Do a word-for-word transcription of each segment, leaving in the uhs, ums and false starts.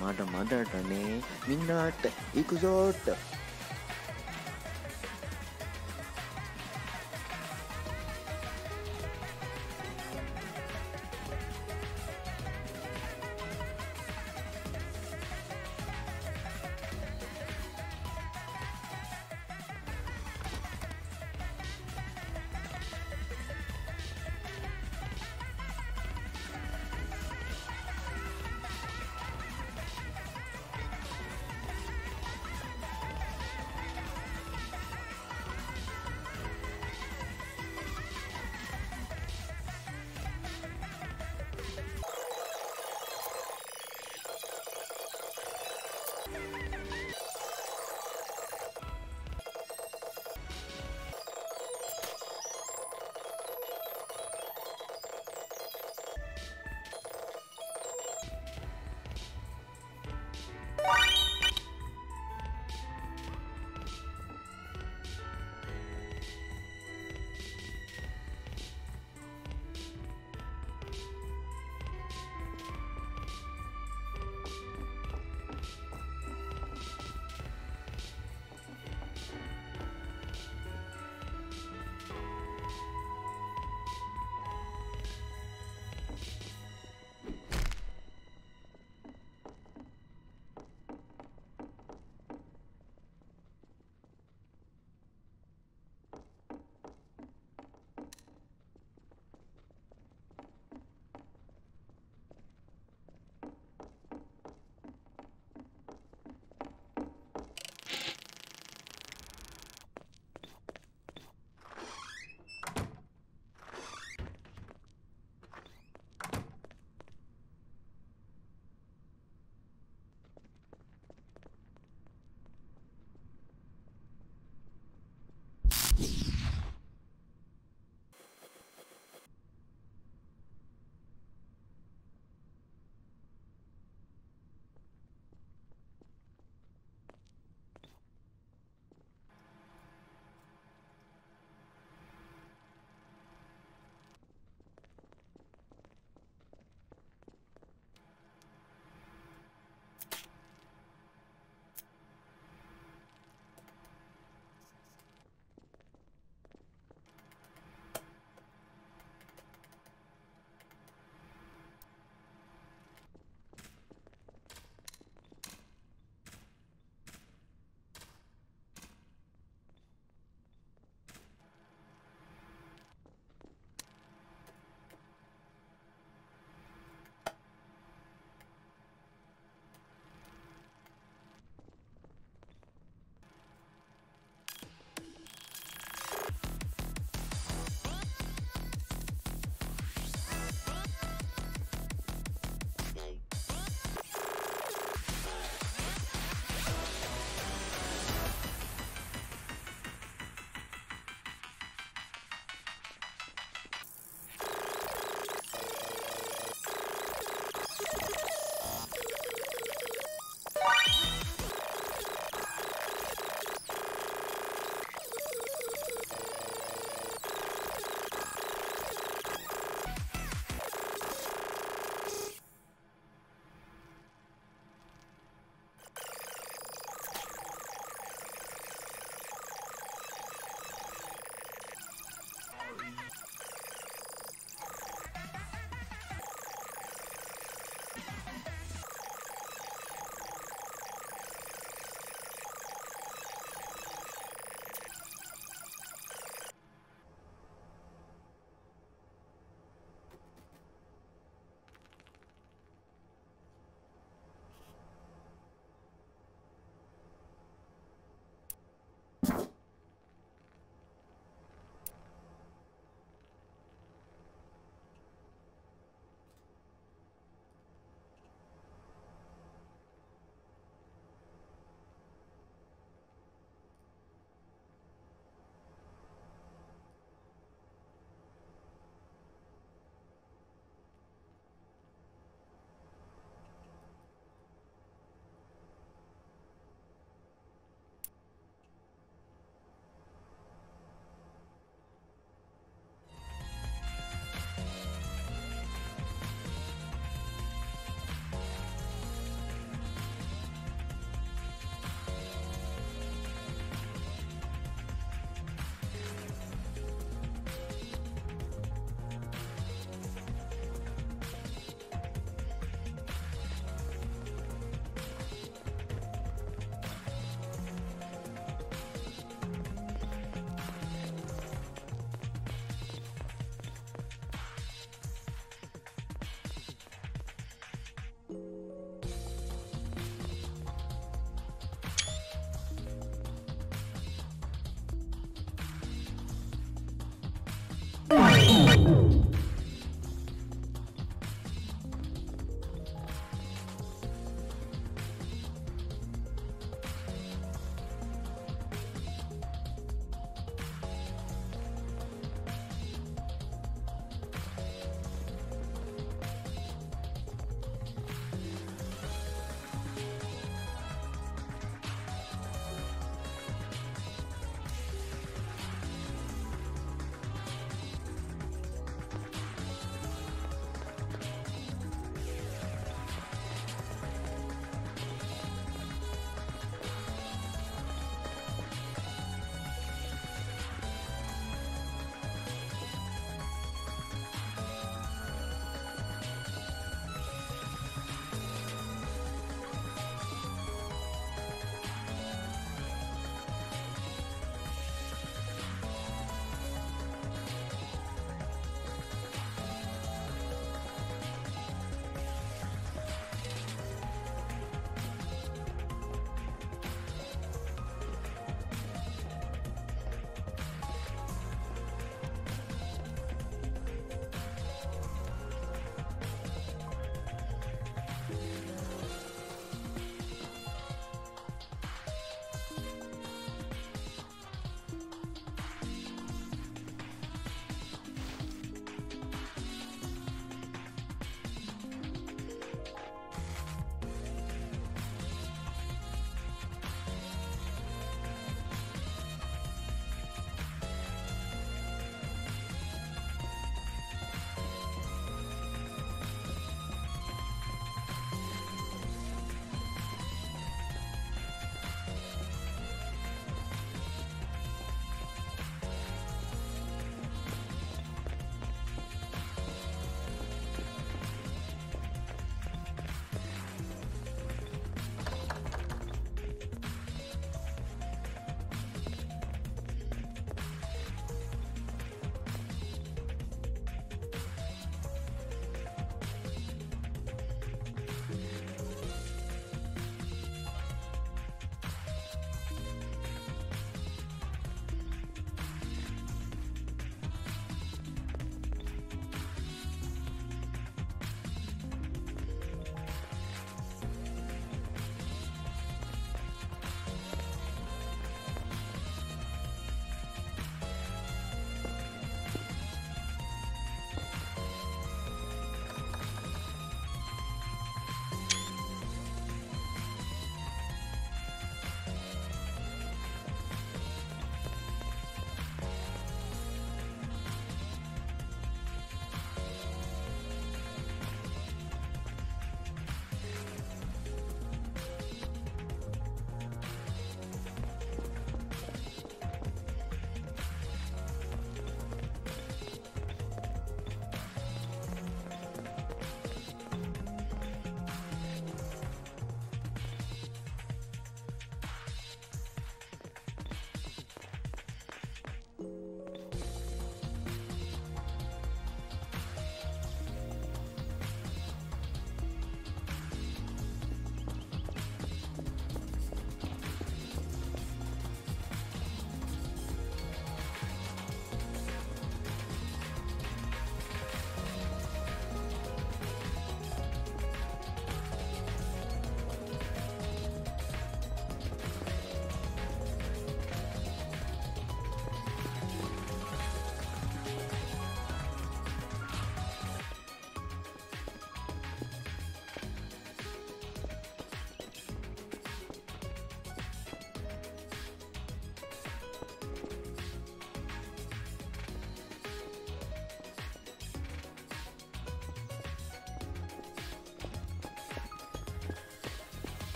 まだまだだね。みんなーって行くぞーって。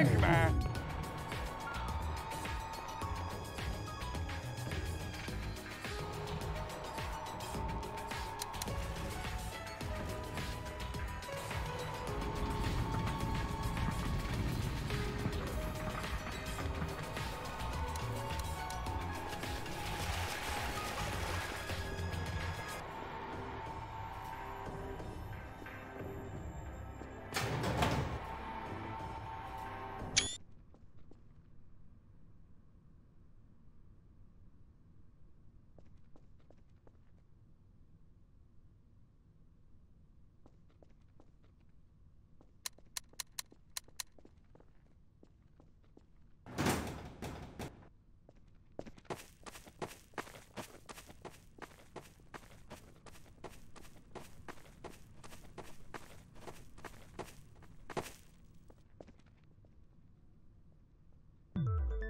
egg, man.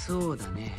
そうだね。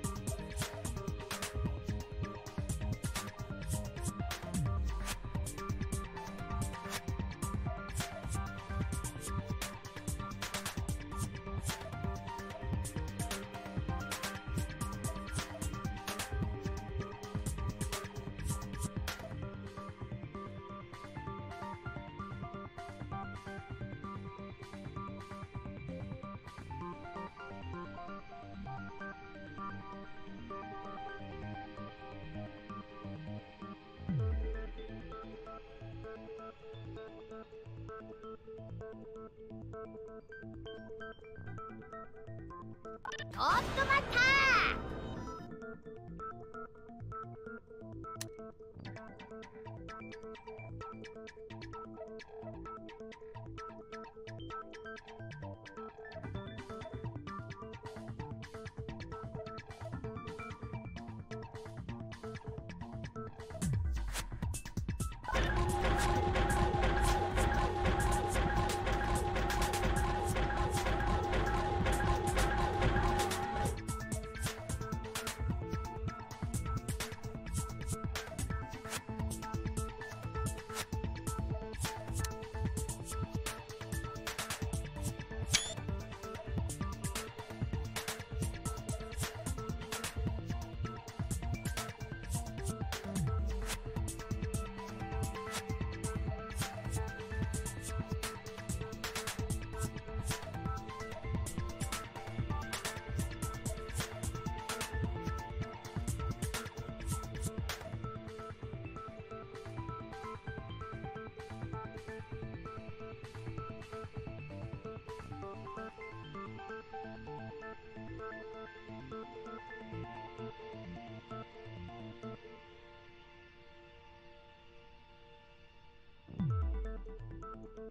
ちょっと待ったちょっと待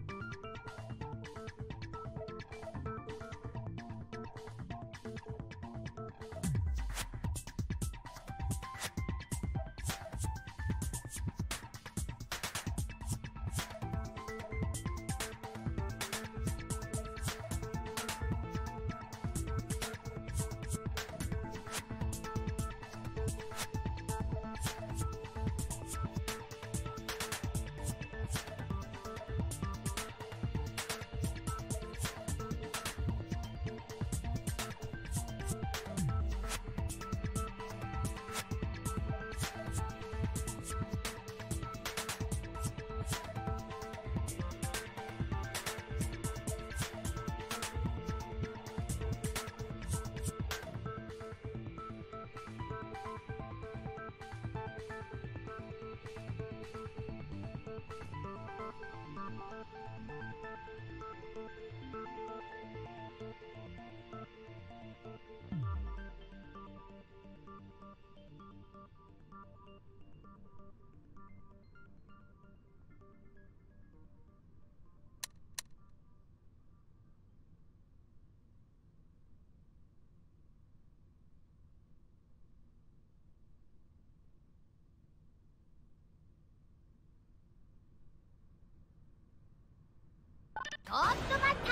ったー。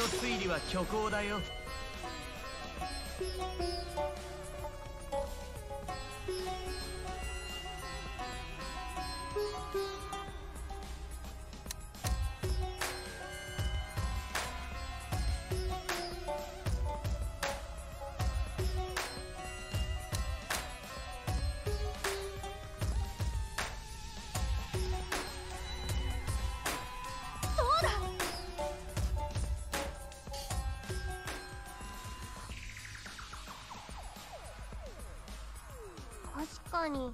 の推理は虚構だよ。確かに。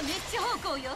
はメッチ方向よ。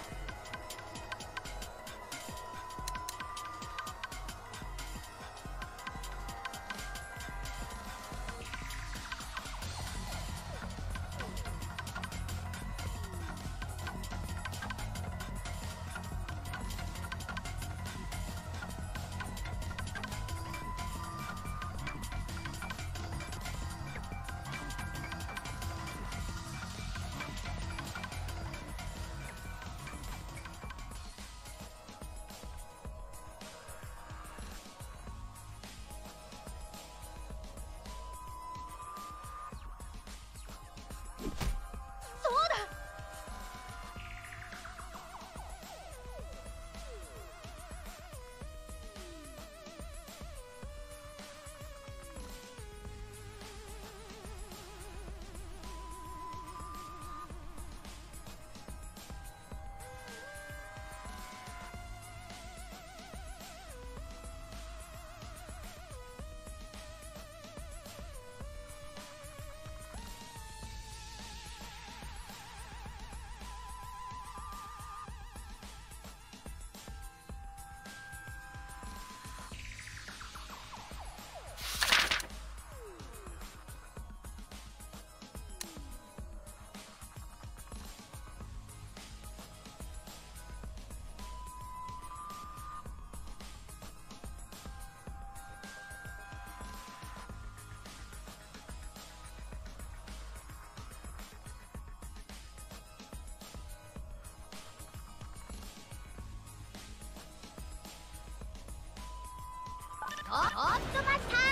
お, おっと待ったー。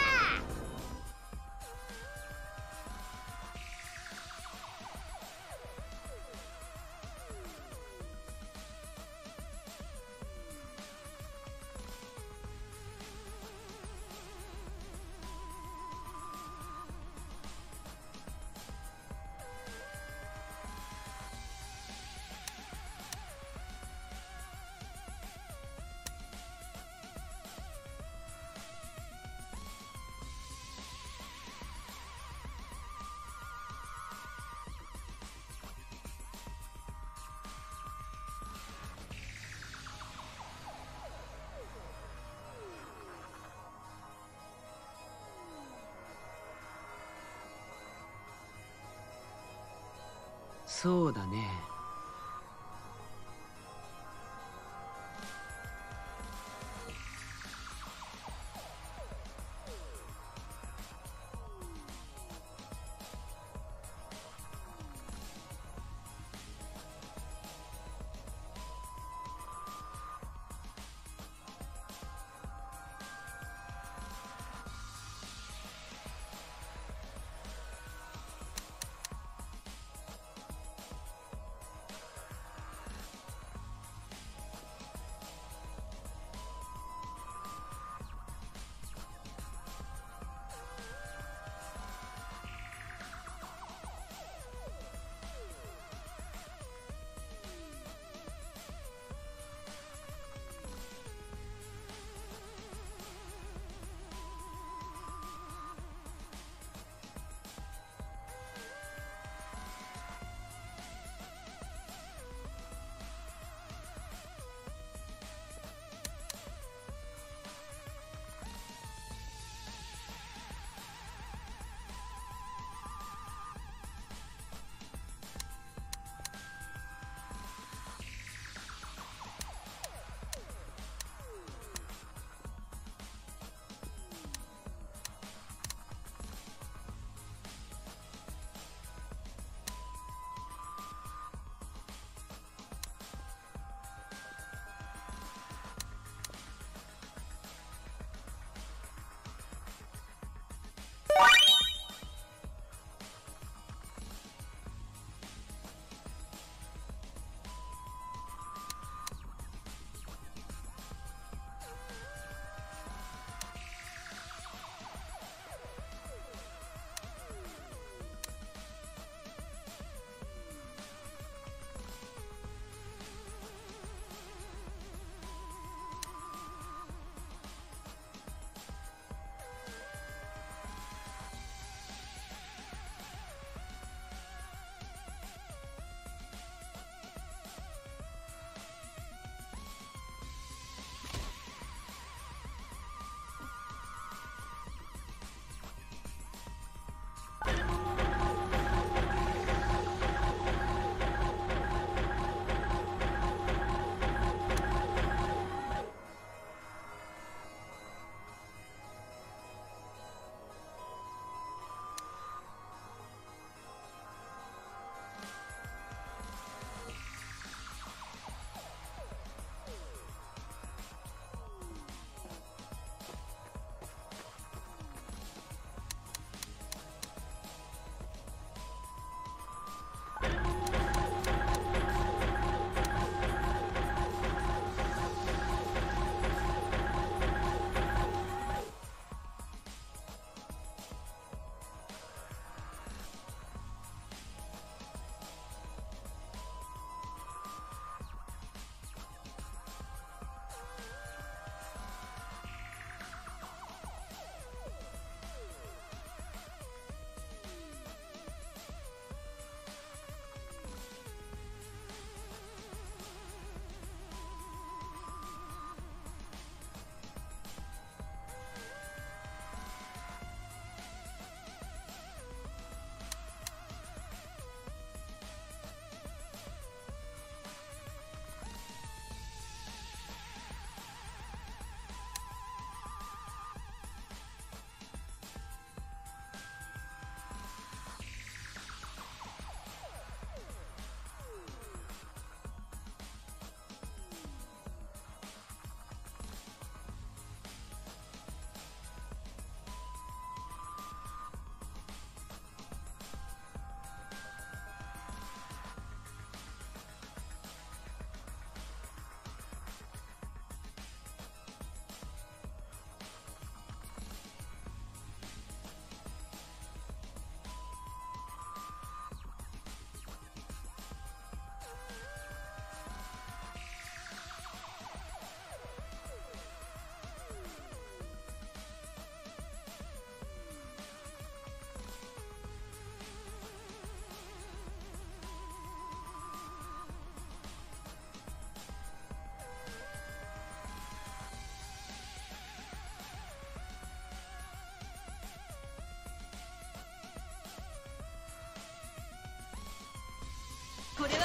そうだね。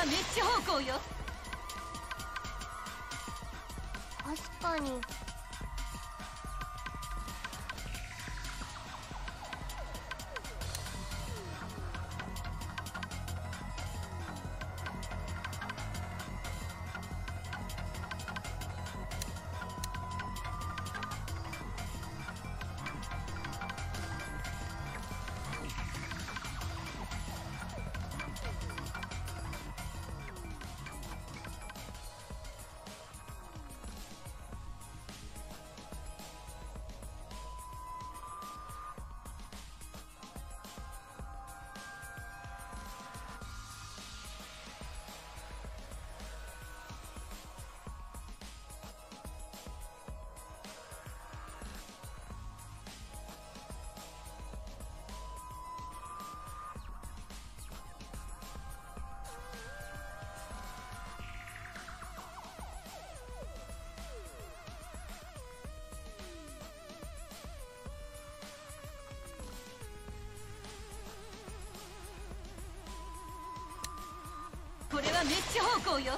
メッチ方向よ。確かに。これはメッチ方向よ。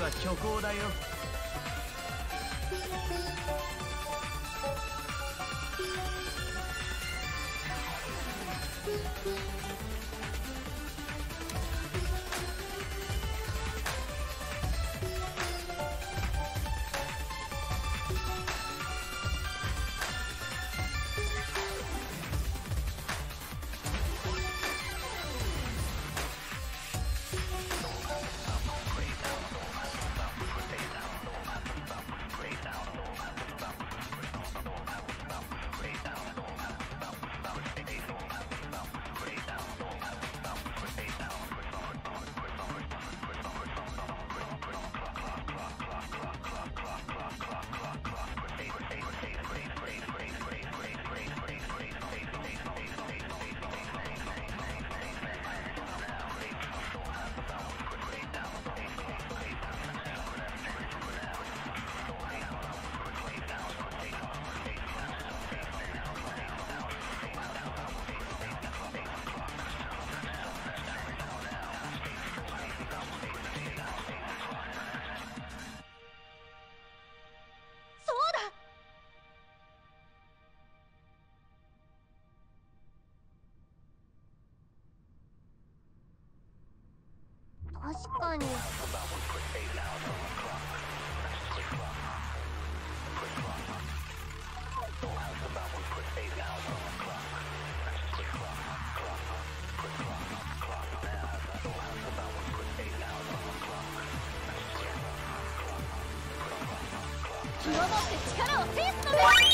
は虚構だよ。確かに。気を持って力を制すのです。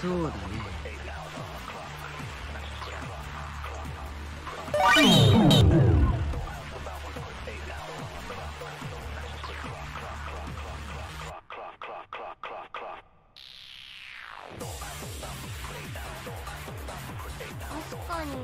そうだね。確かに。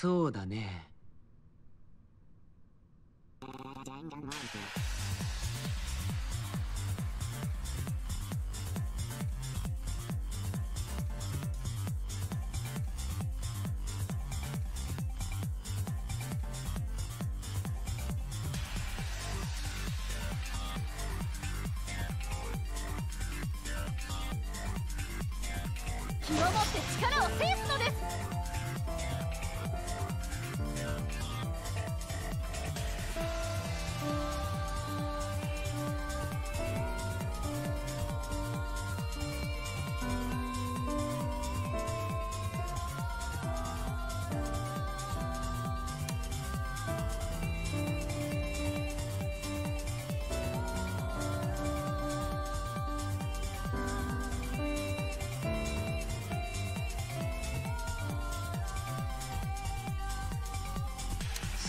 そうだね。気を持って力を制すのです。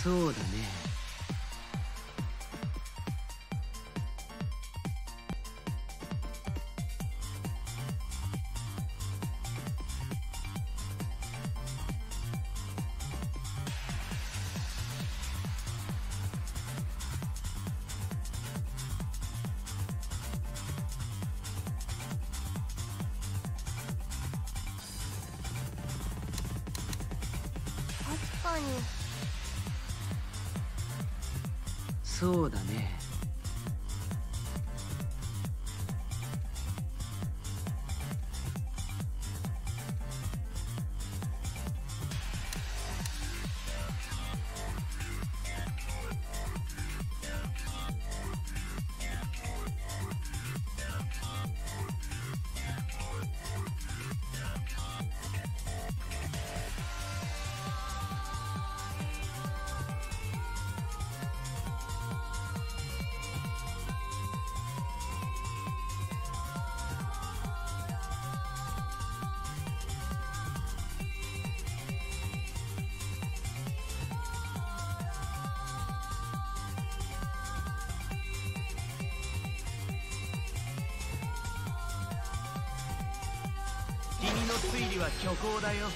そうだね。確かに。そうだね。君の推理は虚構だよ。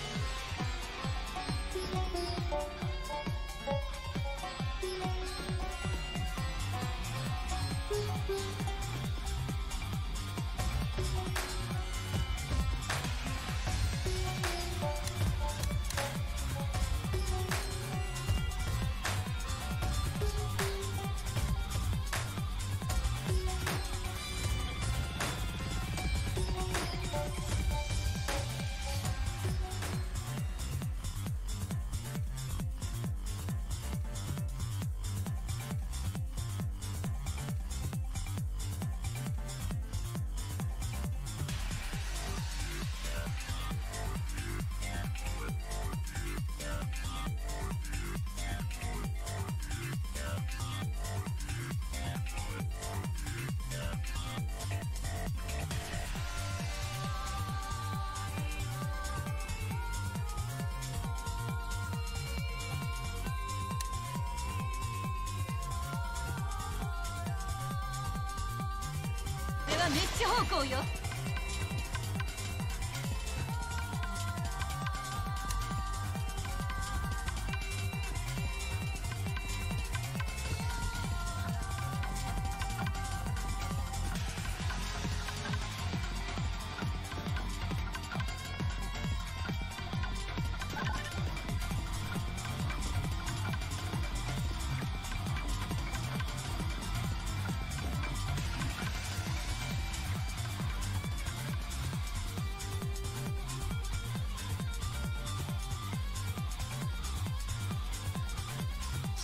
メッチ方向よ。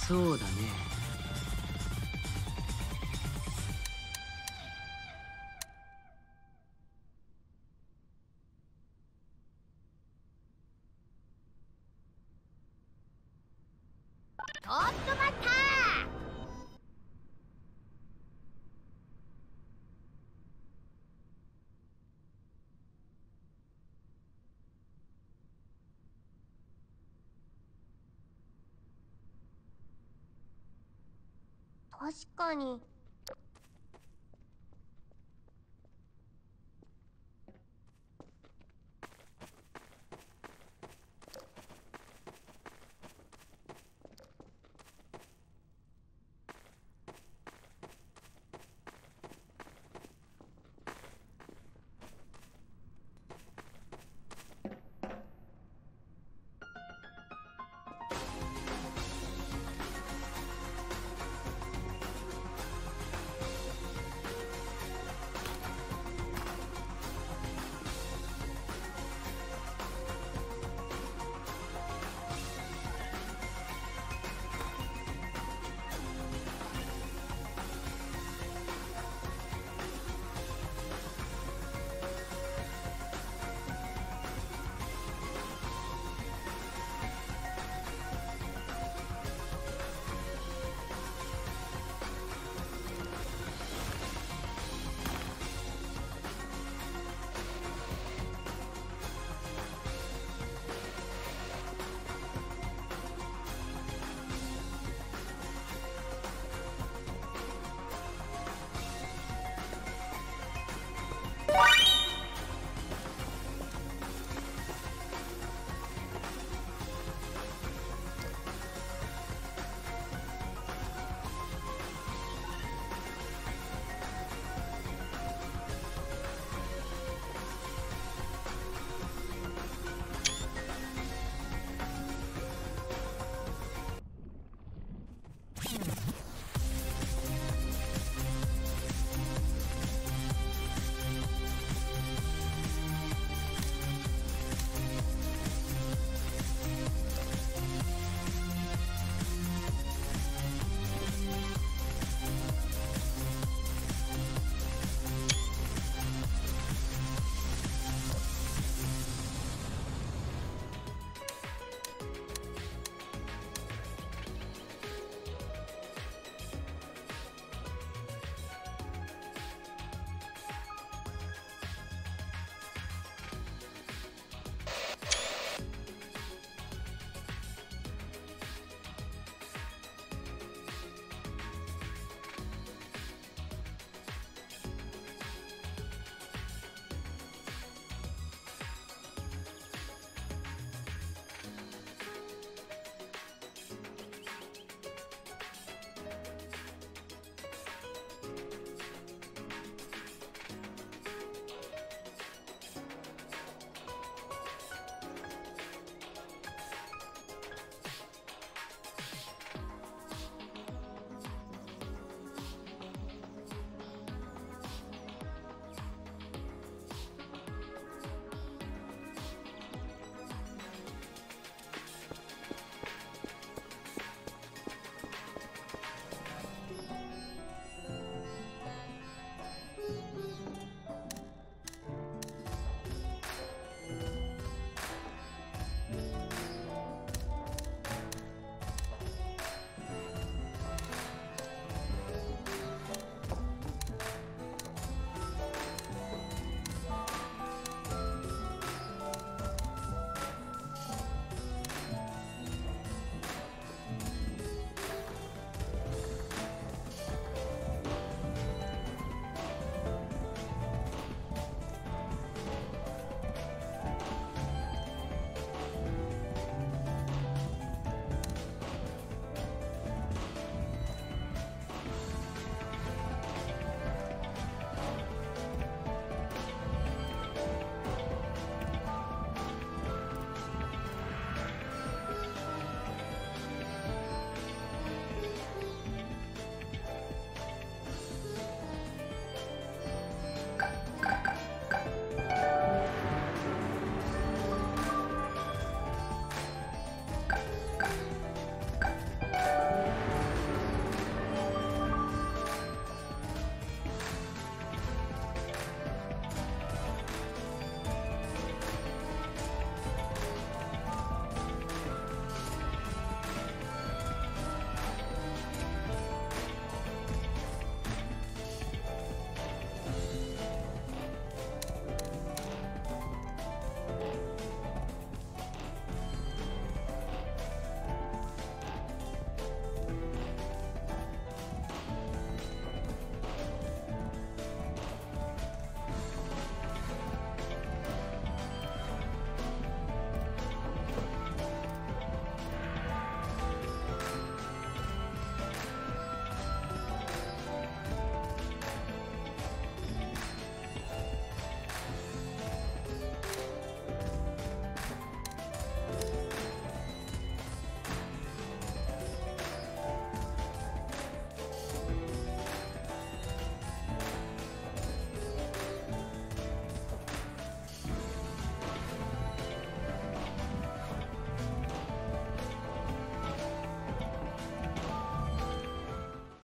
そうだね。トップバッター。確かに。